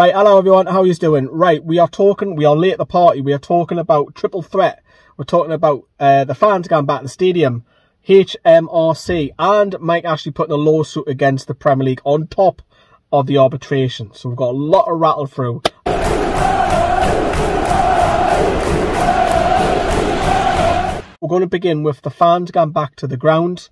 Right, hello everyone, how are you doing? Right, we are late at the party, we are talking about Triple Threat. We're talking about the fans going back to the stadium, HMRC, and Mike Ashley putting a lawsuit against the Premier League on top of the arbitration. So we've got a lot of rattle through. We're going to begin with the fans going back to the ground.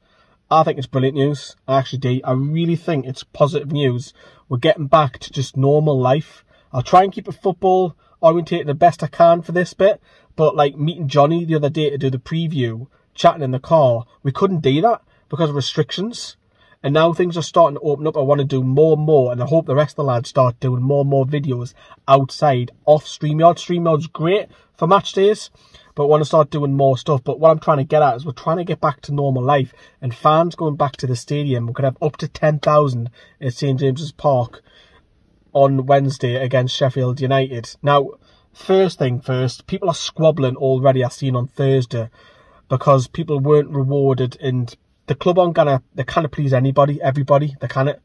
I think it's brilliant news. I actually do. I really think it's positive news. We're getting back to just normal life. I'll try and keep it football orientated the best I can for this bit. But like meeting Johnny the other day to do the preview, chatting in the car, we couldn't do that because of restrictions. And now things are starting to open up. I want to do more and more. And I hope the rest of the lads start doing more and more videos outside off StreamYard. StreamYard's great for match days, but I want to start doing more stuff. But what I'm trying to get at is we're trying to get back to normal life. And fans going back to the stadium. We could have up to 10,000 at St James's Park on Wednesday against Sheffield United. Now, first thing first, people are squabbling already, I've seen on Thursday, because people weren't rewarded and the club aren't gonna, they can't please anybody, everybody, they can't.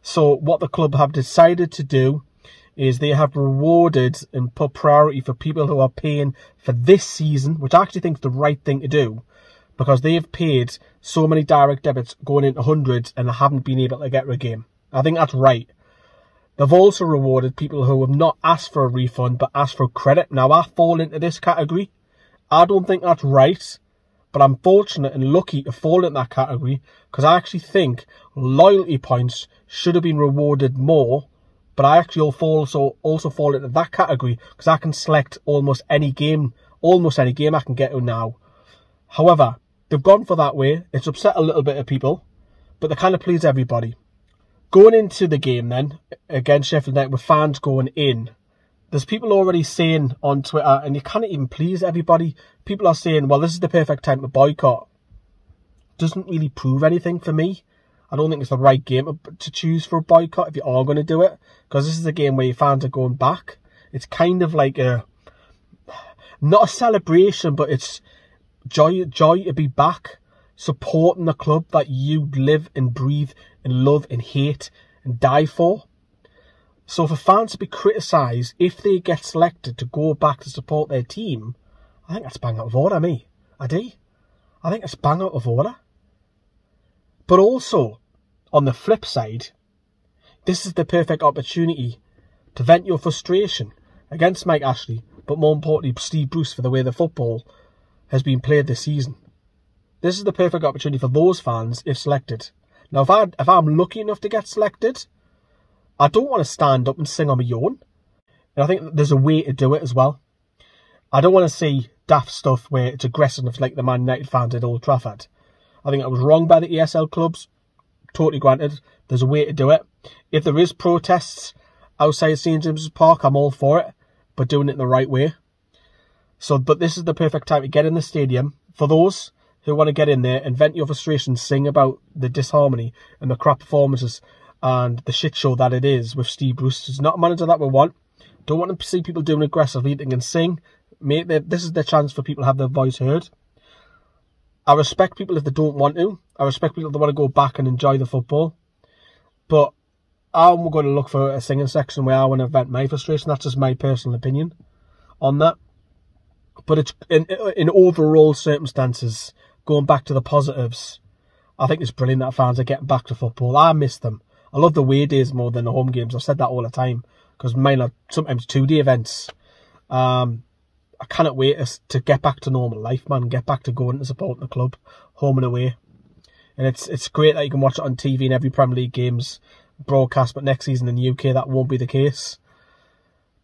So what the club have decided to do is they have rewarded and put priority for people who are paying for this season, which I actually think is the right thing to do, because they have paid so many direct debits going into hundreds and they haven't been able to get a game. I think that's right. They've also rewarded people who have not asked for a refund but asked for credit. Now, I fall into this category. I don't think that's right. But I'm fortunate and lucky to fall in that category because I actually think loyalty points should have been rewarded more. But I actually also fall into that category because I can select almost any game I can get to now. However, they've gone for that way. It's upset a little bit of people, but they kind of please everybody. Going into the game then, against Sheffield United with fans going in, there's people already saying on Twitter, and you can't even please everybody, people are saying, well, this is the perfect time to boycott. Doesn't really prove anything for me. I don't think it's the right game to choose for a boycott if you are going to do it, because this is a game where your fans are going back. It's kind of like a, not a celebration, but it's joy to be back, supporting the club that you live and breathe and love and hate and die for. So for fans to be criticised if they get selected to go back to support their team, I think that's bang out of order, me. I do. I think that's bang out of order. But also, on the flip side, this is the perfect opportunity to vent your frustration against Mike Ashley, but more importantly, Steve Bruce, for the way the football has been played this season. This is the perfect opportunity for those fans if selected. Now, if I'm lucky enough to get selected, I don't want to stand up and sing on my own. And I think there's a way to do it as well. I don't want to see daft stuff where it's aggressive like the Man United fans at Old Trafford. I think I was wrong by the ESL clubs. Totally granted. There's a way to do it. If there is protests outside St James's Park, I'm all for it. But doing it the right way. So, but this is the perfect time to get in the stadium. For those who want to get in there and vent your frustration, sing about the disharmony and the crap performances and the shit show that it is with Steve Bruce. It's not a manager that we want. Don't want to see people doing aggressively. They can sing. This is their chance for people to have their voice heard. I respect people if they don't want to. I respect people if they want to go back and enjoy the football. But I'm going to look for a singing section where I want to vent my frustration. That's just my personal opinion on that. But it's in overall circumstances, going back to the positives, I think it's brilliant that fans are getting back to football. I miss them. I love the away days more than the home games. I've said that all the time because mine are sometimes two-day events. I cannot wait to get back to normal life, man. Get back to going and supporting the club, home and away. And it's great that you can watch it on TV and every Premier League game's broadcast. But next season in the UK, that won't be the case.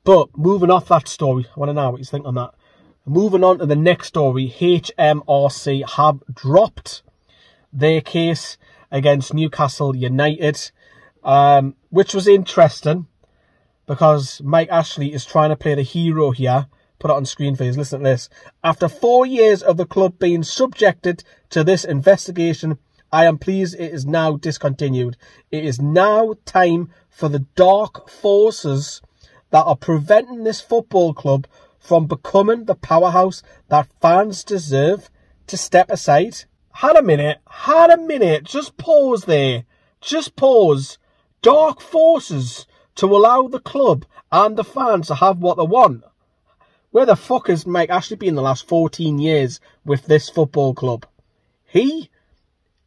But moving off that story, I want to know what you think on that. Moving on to the next story, HMRC have dropped their case against Newcastle United. Which was interesting because Mike Ashley is trying to play the hero here. Put it on screen for you. Listen to this. After 4 years of the club being subjected to this investigation, I am pleased it is now discontinued. It is now time for the dark forces that are preventing this football club from becoming the powerhouse that fans deserve to step aside. Had a minute. Just pause there. Dark forces to allow the club and the fans to have what they want. Where the fuck has Mike Ashley been the last 14 years with this football club? He's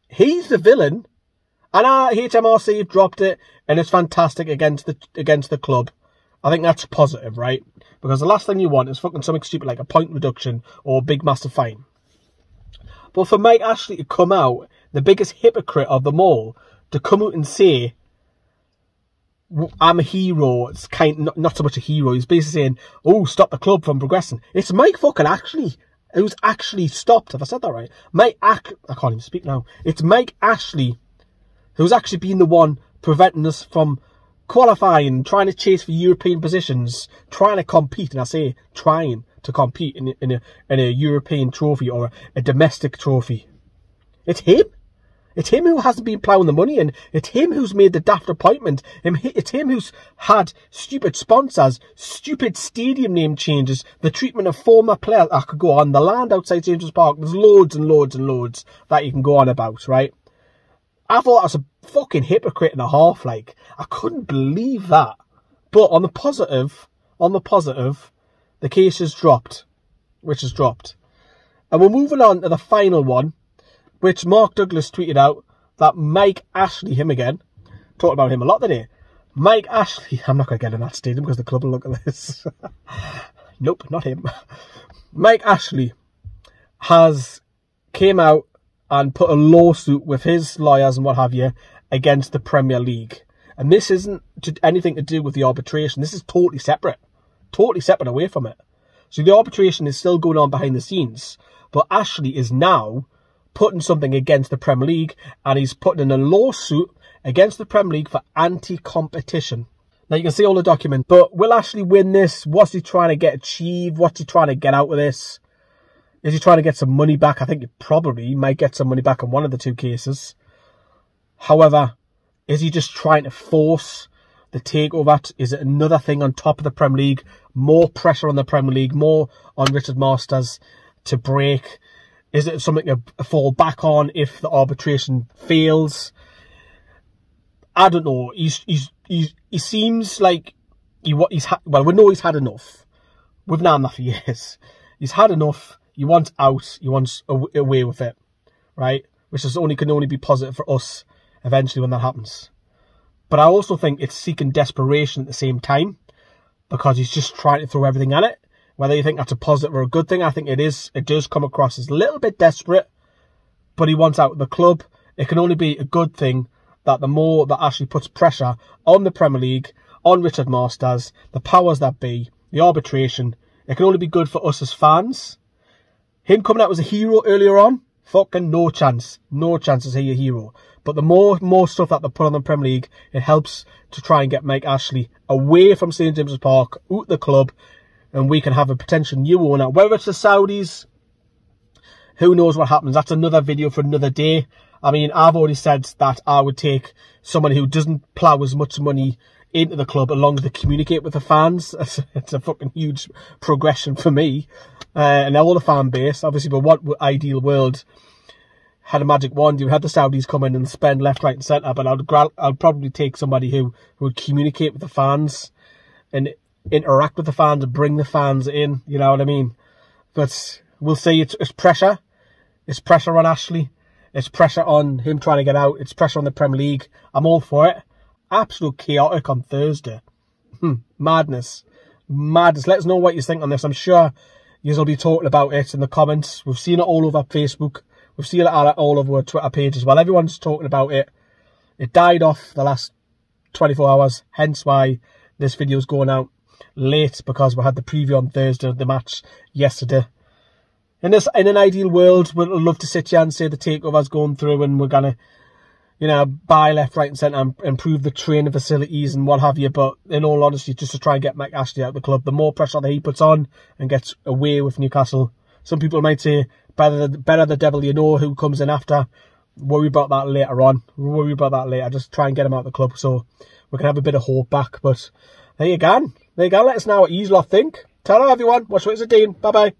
the villain. And our HMRC have dropped it, and it's fantastic against the club. I think that's positive, right? Because the last thing you want is fucking something stupid like a point reduction or a big massive fine. But for Mike Ashley to come out, the biggest hypocrite of them all, to come out and say, I'm a hero. It's kind of not so much a hero. He's basically saying, oh, stop the club from progressing. It's Mike fucking Ashley who's actually stopped. Have I said that right? I can't even speak now. It's Mike Ashley who's actually been the one preventing us from qualifying, trying to chase for European positions, trying to compete. And I say trying to compete in a European trophy or a domestic trophy. It's him. It's him who hasn't been ploughing the money in. It's him who's made the daft appointment. It's him who's had stupid sponsors, stupid stadium name changes, the treatment of former players. I could go on. The land outside St James's Park, there's loads and loads and loads that you can go on about, right? I thought I was a fucking hypocrite and a half, like. I couldn't believe that. But on the positive, the case has dropped. Which has dropped. And we're moving on to the final one, which Mark Douglas tweeted out that Mike Ashley, him again, talked about him a lot today. Mike Ashley, I'm not going to get in that stadium because the club will look at this. Nope, not him. Mike Ashley has came out and put a lawsuit with his lawyers and what have you against the Premier League. And this isn't anything to do with the arbitration. This is totally separate away from it. So the arbitration is still going on behind the scenes. But Ashley is now putting something against the Premier League, and he's putting in a lawsuit against the Premier League for anti-competition. Now, you can see all the documents, but will Ashley win this? What's he trying to get achieved? What's he trying to get out of this? Is he trying to get some money back? I think he probably might get some money back in one of the two cases. However, is he just trying to force the takeover? Is it another thing on top of the Premier League? More pressure on the Premier League, more on Richard Masters to break. Is it something to fall back on if the arbitration fails? I don't know. He seems like well, we know he's had enough. We've known that for years. He's had enough. He wants out. He wants away with it, right? Which is can only be positive for us eventually when that happens. But I also think it's seeking desperation at the same time, because he's just trying to throw everything at it. Whether you think that's a positive or a good thing, I think it is. It does come across as a little bit desperate, but he wants out of the club. It can only be a good thing that the more that Ashley puts pressure on the Premier League, on Richard Masters, the powers that be, the arbitration, it can only be good for us as fans. Him coming out as a hero earlier on, fucking no chance. No chance is he a hero. But the more stuff that they put on the Premier League, it helps to try and get Mike Ashley away from St James's Park, out the club, and we can have a potential new owner. Whether it's the Saudis, who knows what happens. That's another video for another day. I mean, I've already said that I would take someone who doesn't plough as much money into the club as long as they communicate with the fans. It's a fucking huge progression for me. And all the fan base, obviously, but what ideal world had a magic wand. You had the Saudis come in and spend left, right and centre. But I'd probably take somebody who would communicate with the fans and interact with the fans and bring the fans in, you know what I mean? But we'll see. It's pressure. It's pressure on Ashley. It's pressure on him trying to get out. It's pressure on the Premier League. I'm all for it. Absolute chaotic on Thursday. Madness. Madness. Let us know what you think on this. I'm sure you'll be talking about it in the comments. We've seen it all over Facebook. We've seen it all over our Twitter page as well. Everyone's talking about it. It died off the last 24 hours, hence why this video's going out late, because we had the preview on Thursday of the match yesterday. In an ideal world, we'd love to sit here and say the takeover's going through and we're gonna, you know, buy left, right and centre and improve the training facilities and what have you. But in all honesty, just to try and get Mike Ashley out of the club, the more pressure that he puts on and gets away with Newcastle. Some people might say better the devil you know who comes in after. Worry about that later on. Worry about that later. Just try and get him out of the club so we can have a bit of hope back. But there you go. Let us know what you lot think. Ta-ra, everyone. Watch what it's a Dean. Bye-bye.